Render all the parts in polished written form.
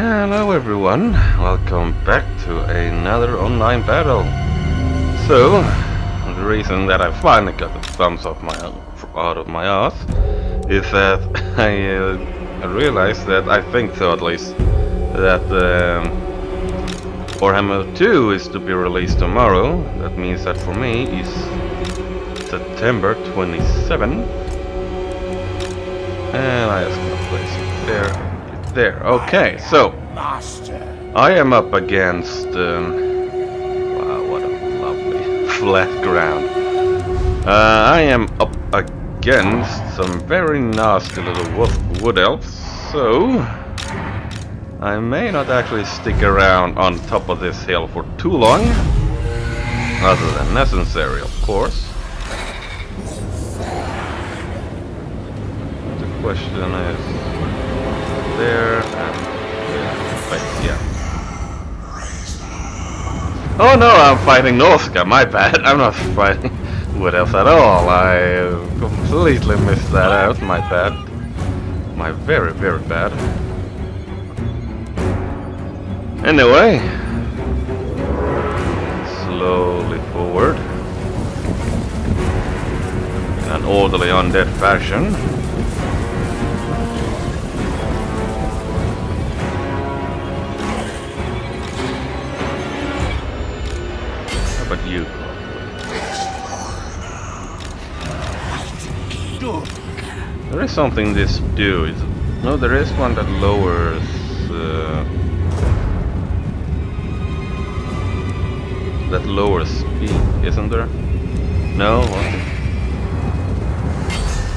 Hello everyone, welcome back to another online battle. So, the reason that I finally got the thumbs up out of my ass is that I realized that, I think so at least, that Warhammer 2 is to be released tomorrow. That means that for me is September 27. And I just gonna place it there. There. Okay, so I am up against wow, what a lovely flat ground. I am up against some very nasty little wood elves, so I may not actually stick around on top of this hill for too long, other than necessary, of course. The question is there and wait, yeah. Oh no, I'm fighting Norsca, my bad. I'm not fighting what else at all. I completely missed that out, my bad. My very, very bad. Anyway, slowly forward. In an orderly undead fashion. But you there is something this do no, there is one that lowers speed, isn't there? No,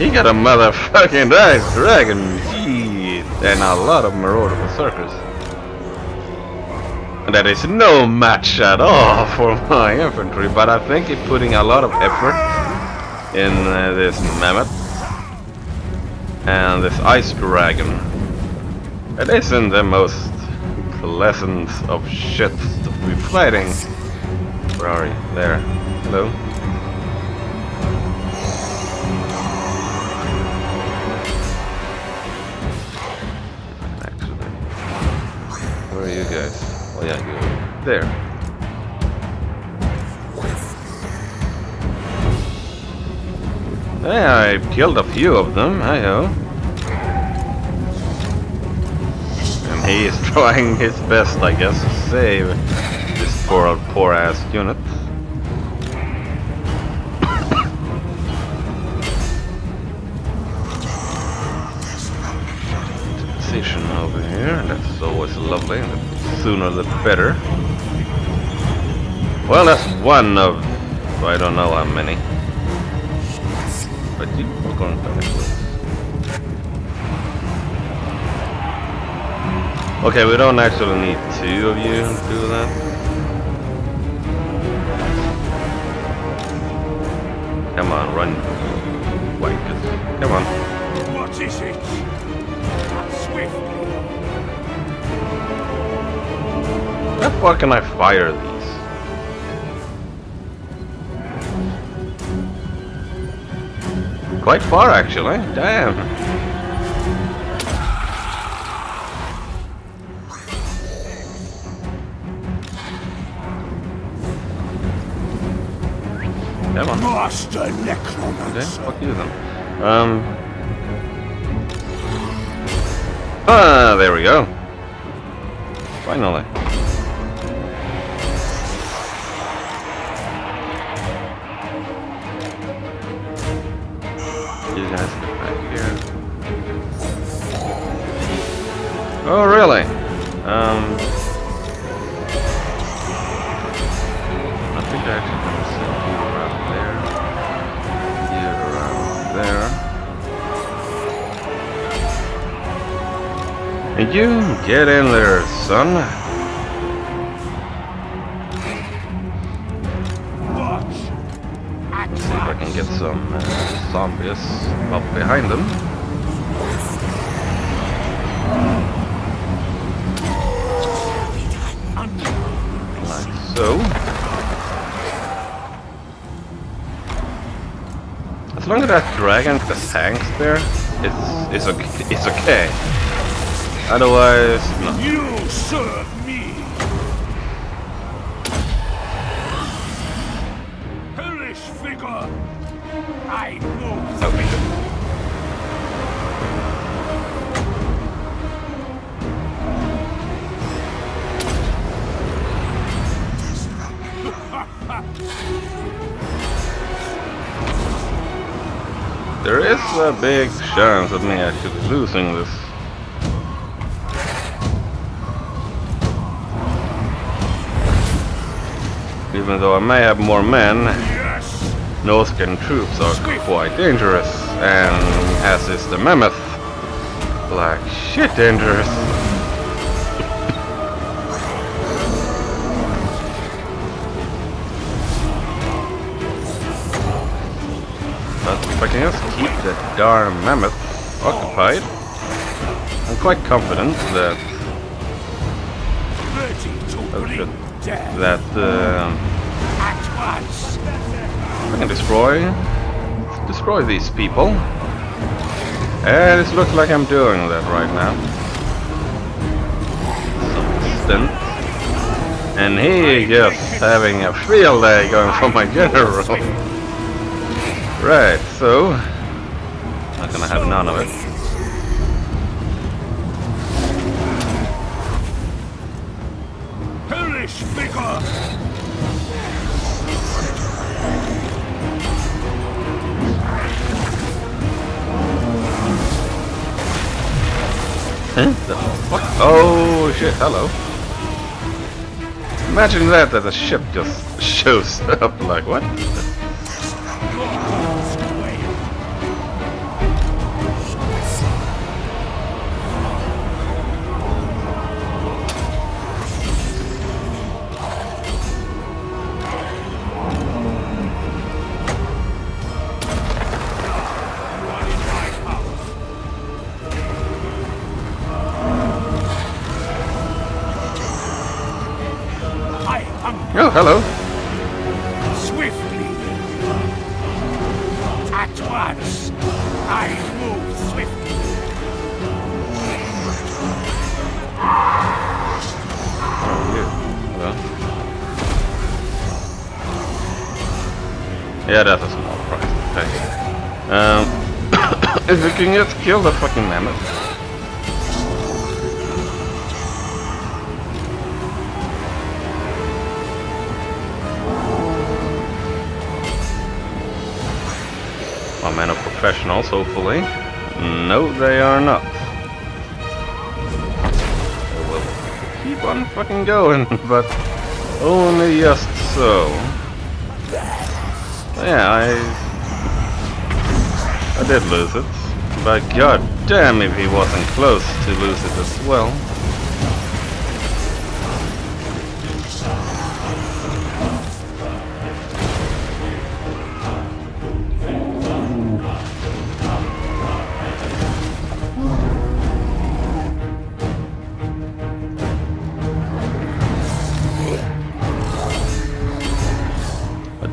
he got a motherfucking dice dragon, jeez, and a lot of marauder berserkers. That is no match at all for my infantry, but I think it's putting a lot of effort in this mammoth and this ice dragon. It isn't the most pleasant of shit to be fighting. Where are you? There. Hello? Actually, where are you guys? Yeah, good. There. Yeah, I killed a few of them, I know. And he is trying his best, I guess, to save this poor ass unit. Position over here, that's always lovely. Sooner the better. Well, that's one of I don't know how many. But you are going to die. Okay, we don't actually need two of you to do that. Come on, run. Wait, come on. What is it? Swiftly. How far can I fire these? Quite far, actually. Damn. Come on. Master Necromancer. Fuck you then. Ah, there we go. Finally. Oh really? I think I actually can send you around there. You around there. And you get in there, son. Watch. Let's see if I can get some zombies up behind them. So, as long as that dragon just hangs there, it's okay. Otherwise, no. You serve me. Hellish figure. I know the way. There is a big chance of me actually losing this. Even though I may have more men, Norscan troops are quite dangerous, and as is the mammoth, like shit dangerous. If I can just keep the darn mammoth occupied, I'm quite confident that I can destroy these people. And it looks like I'm doing that right now. Some stint. And he just having a field day going for my general. Right, so not gonna have none of it. Perish figure. Huh? The fuck? Oh shit! Hello. Imagine that a ship just shows up like what? Oh, hello. Swiftly. At once. I move swiftly. Yeah, that's a small price to pay. If we can just kill the fucking mammoth. Men are professionals, hopefully. No, they are not. They will keep on fucking going, but only just so. Yeah, I did lose it, but god damn if he wasn't close to lose it as well.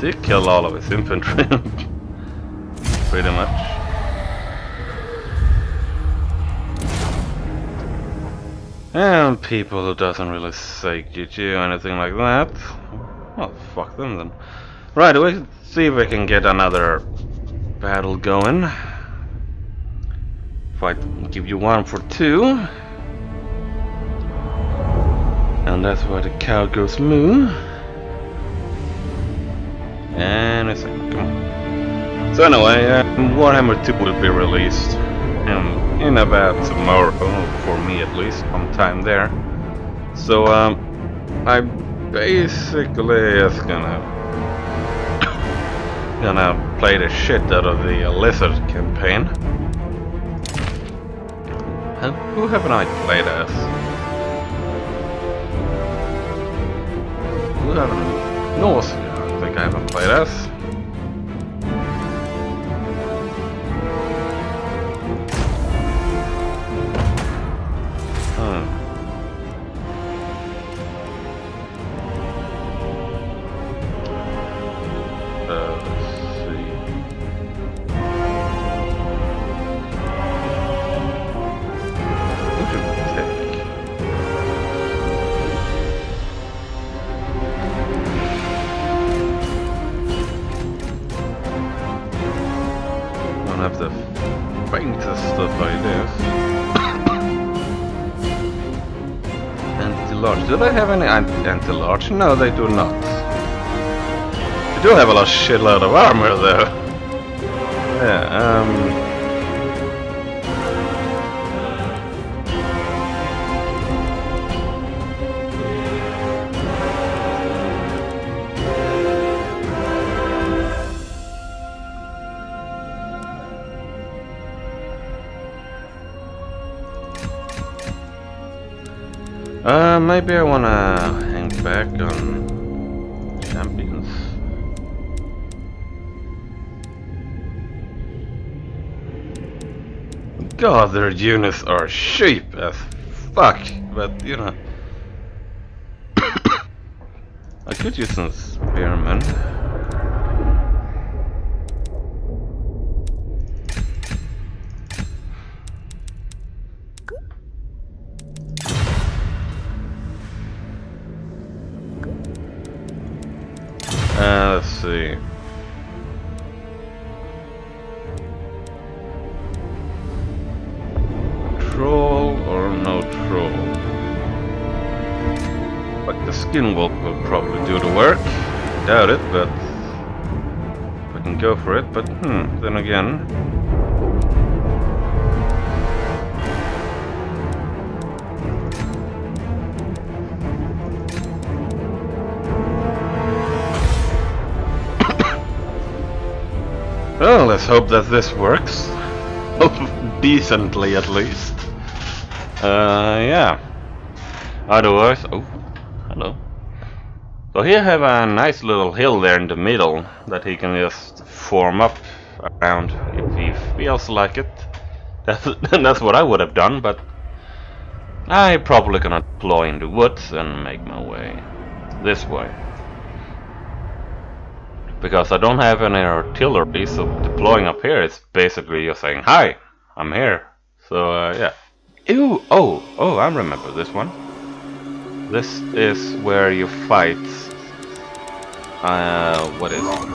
Did kill all of his infantry, pretty much. And people who doesn't really say GG or anything like that, well, fuck them then. Right, we'll see if we can get another battle going. If I give you one for two, and that's where the cow goes moo. And it's like, come on. So anyway, Warhammer 2 will be released in about tomorrow, for me at least, sometime there. So I'm basically just gonna play the shit out of the Lizard campaign. And who haven't I played as? Who haven't? Norsca. I think I haven't played us. Let's see. don't have the faintest of ideas. Anti-large. Do they have any anti-large? No, they do not. They do have a shitload of armor, though. Yeah. Maybe I wanna hang back on champions. God, their units are cheap as fuck, but you know. I could use some spearmen. Let's see. Troll or no troll? Like the skinwalk will probably do the work. Doubt it, but I can go for it. But then again. Well, let's hope that this works. Decently, at least. Yeah. Otherwise... Oh, hello. So here I have a nice little hill there in the middle that he can just form up around if he feels like it. That's what I would have done, but... I probably gonna deploy in the woods and make my way this way. Because I don't have any artillery, so deploying up here is basically you're saying, "Hi, I'm here." So yeah. Ew! Oh! I remember this one. This is where you fight. What is it?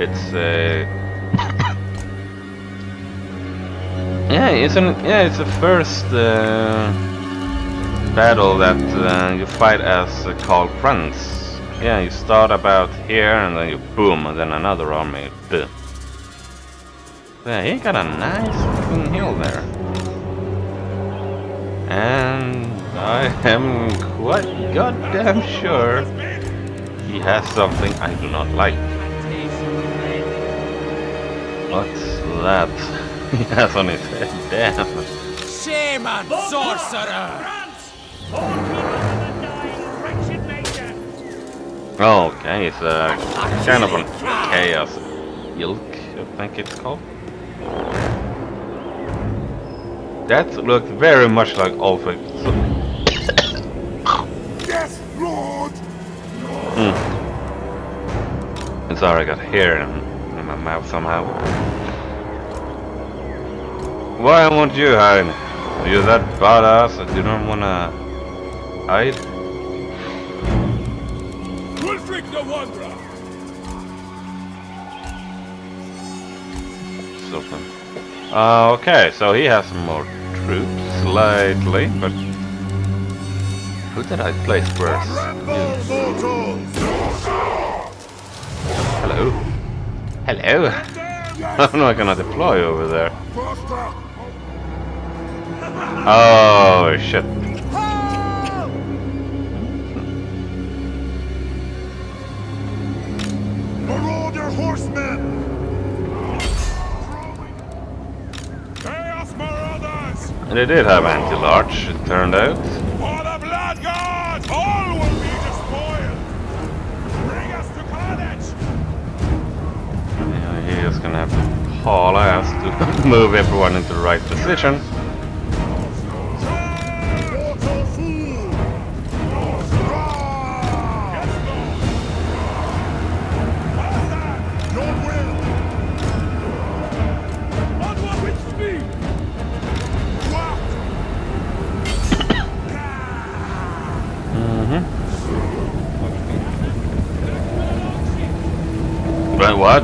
It's a yeah, it's the first battle that you fight as Carl Franz. Yeah, you start about here and then you boom, and then another army. Boom. Yeah, he got a nice fucking hill there. And I am quite goddamn sure he has something I do not like. What's that he has on his head? Damn. Shame on sorcerer! Okay, it's a kind of a chaos ilk, I think it's called. That looked very much like Ulfax. Yes, Lord. It's already got hair in my mouth somehow. Why won't you hide? You're that badass that you don't wanna hide. Something. Okay, so he has more troops, slightly, but who did I place first? Hello, hello. I'm not gonna deploy over there. Oh shit. Horsemen! And they did have anti-large, it turned out. For the blood gods, all will be despoiled. Bring us to carnage. Yeah, he is gonna have to haul ass to move everyone into the right position.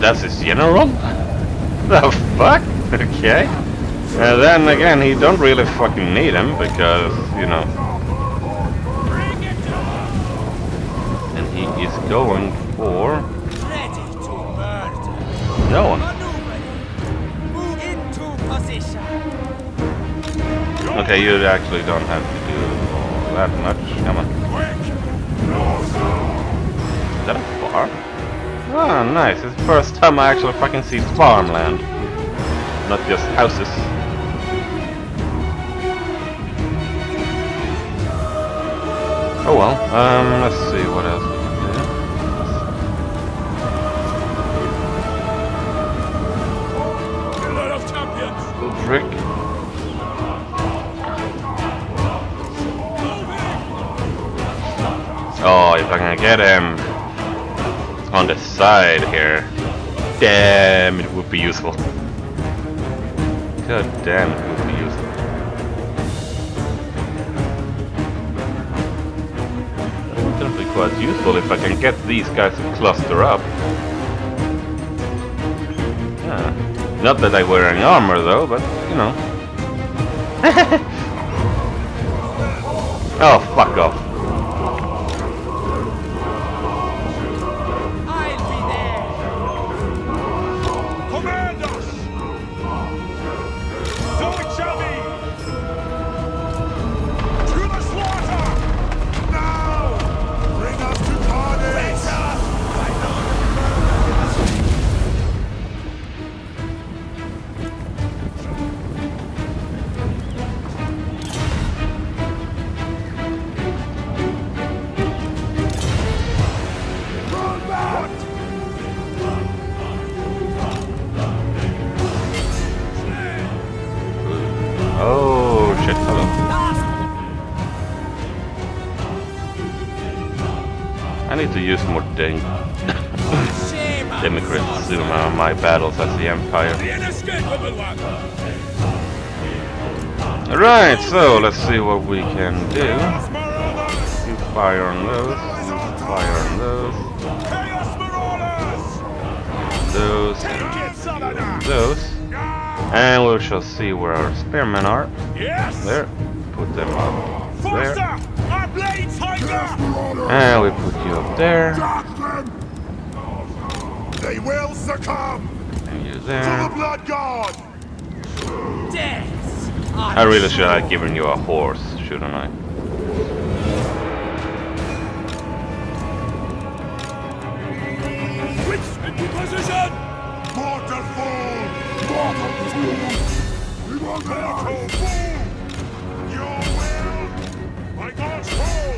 That's his general? the fuck? Okay. And then again, he don't really fucking need him because, you know. And he is going for... no one. Okay, you actually don't have to do that much. Come on. Is that a bar? Ah, oh, nice. It's the first time I actually fucking see farmland. Not just houses. Oh well. Let's see what else we can do. A lot of champions! Brick. Oh, if I can get him on the side here. Damn, it would be useful. God damn, it would be useful. That would definitely be quite useful if I can get these guys to cluster up. Yeah. Not that I wear any armor though, but you know. Oh, fuck off. Use more Democrats in my battles as the Empire. Alright, so let's see what we can do. You fire on those, fire on those, and those. And we shall see where our spearmen are. There. Put them up there. And we put you up there. They will succumb. And you there. To the blood god. I really should have given you a horse, shouldn't I? Switch into position. Mortal fool. Mortal fool. We will not fool. Your way. I control!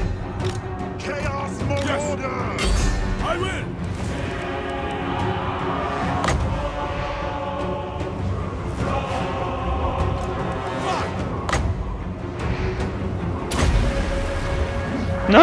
Chaos mode! Yes. Order! I will! No,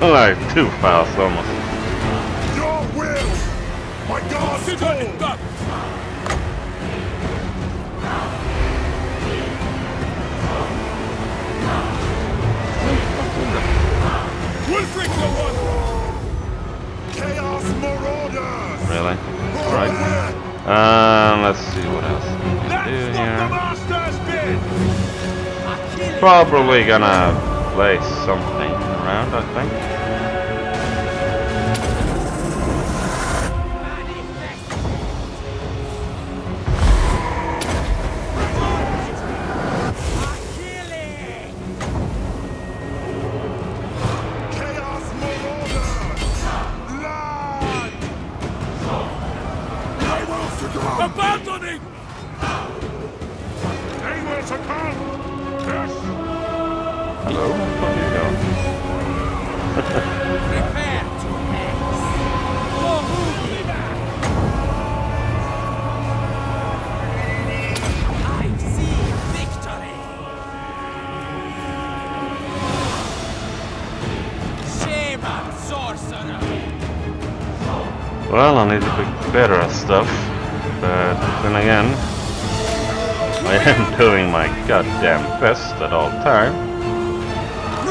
Like, too fast almost. Your will! My God's will! Chaos Marauders. Really? Alright. Let's see what else we can do here. Probably gonna place something around, I think. Well, I need to be better at stuff, but then again, I am doing my goddamn best at all time,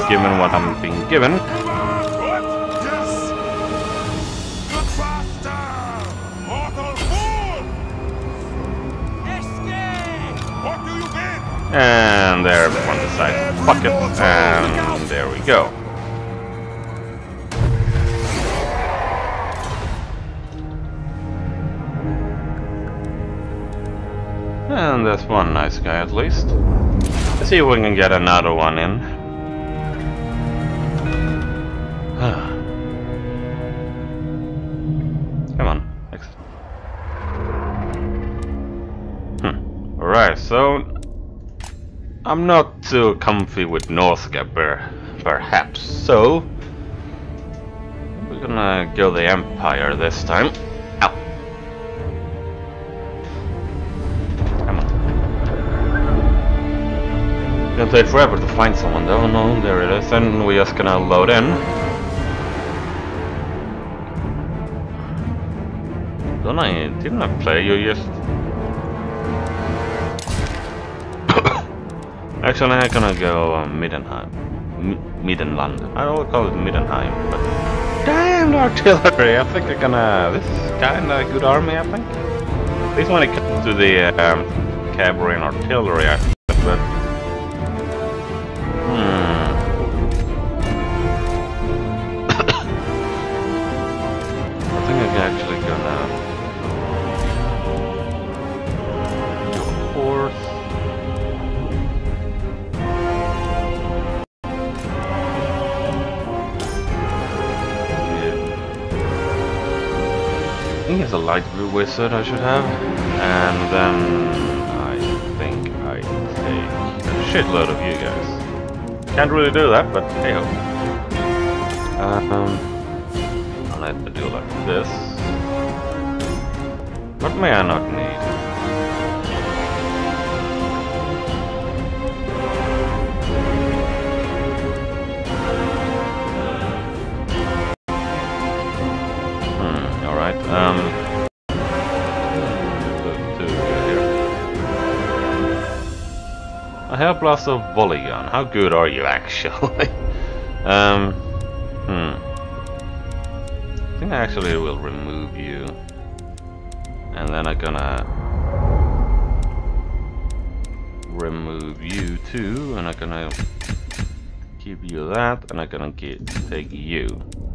given what I'm being given. And there, everyone decides fuck it, and there we go. And there's one nice guy at least. Let's see if we can get another one in. Come on, exit. Alright, so I'm not too comfy with Norsca, perhaps, so we're gonna go the Empire this time. It's gonna take forever to find someone though. No, there it is, and we're just gonna load in. Didn't I play you just? Actually, I'm gonna go Middenheim, Middenland. I don't call it Middenheim, but damn the artillery! I think they're gonna. This is kinda a good army, I think. At least when it comes to the cavalry and artillery, I think. But a light blue wizard I should have, and then I think I take a shitload of you guys. Can't really do that, but hey ho. I'll have to do like this. What may I not need? Alright, a hair blast of volley gun. How good are you actually? I think I actually will remove you, and then I'm gonna remove you too, and I'm gonna keep you that, and I'm gonna take you.